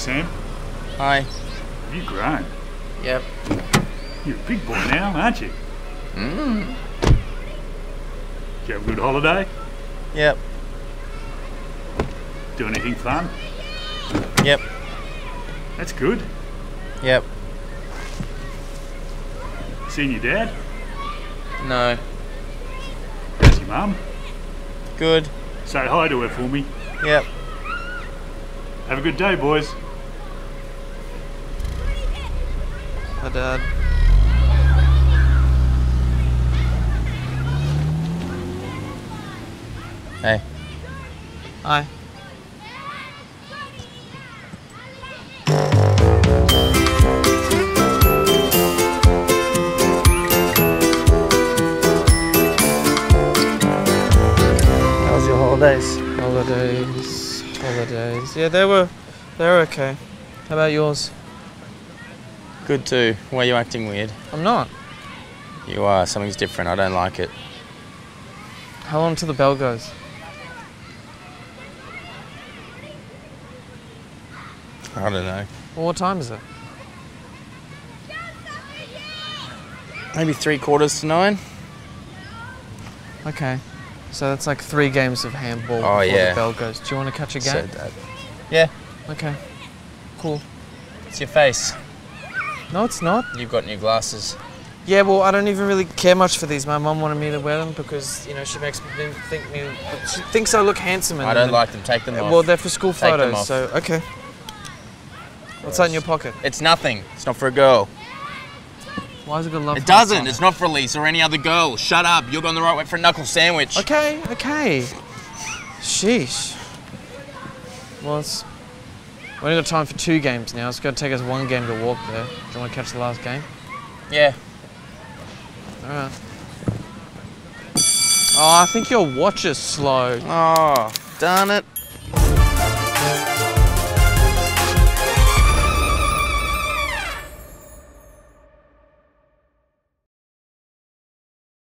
Sam. Hi. You've grown. Yep. You're a big boy now, aren't you? Mm. Did you have a good holiday? Yep. Do anything fun? Yep. That's good. Yep. Seen your dad? No. How's your mum? Good. Say hi to her for me. Yep. Have a good day, boys. Hi, Dad. Hey. Hi. How's your holidays? Holidays. Yeah, they were okay. How about yours? Good too. Why are you acting weird? I'm not. You are. Something's different. I don't like it. How long till the bell goes? I don't know. Well, what time is it? Maybe 3/4 to 9. Okay. So that's like 3 games of handball before the bell goes. Do you want to catch a game? Said that. Yeah. Okay. Cool. It's your face. No, it's not. You've got new glasses. Yeah, well, I don't even really care much for these. My mum wanted me to wear them because, you know, she makes me think she thinks I look handsome. I don't like them. Take them off. Well, they're for school photos, so okay. What's that in your pocket? It's nothing. It's not for a girl. Why is it got love? It doesn't. It's not for Elise or any other girl. Shut up. You're going the right way for a knuckle sandwich. Okay. Okay. Sheesh. Well, we only got time for 2 games now. It's going to take us 1 game to walk there. Do you want to catch the last game? Yeah. All right. Oh, I think your watch is slow. Oh, darn it.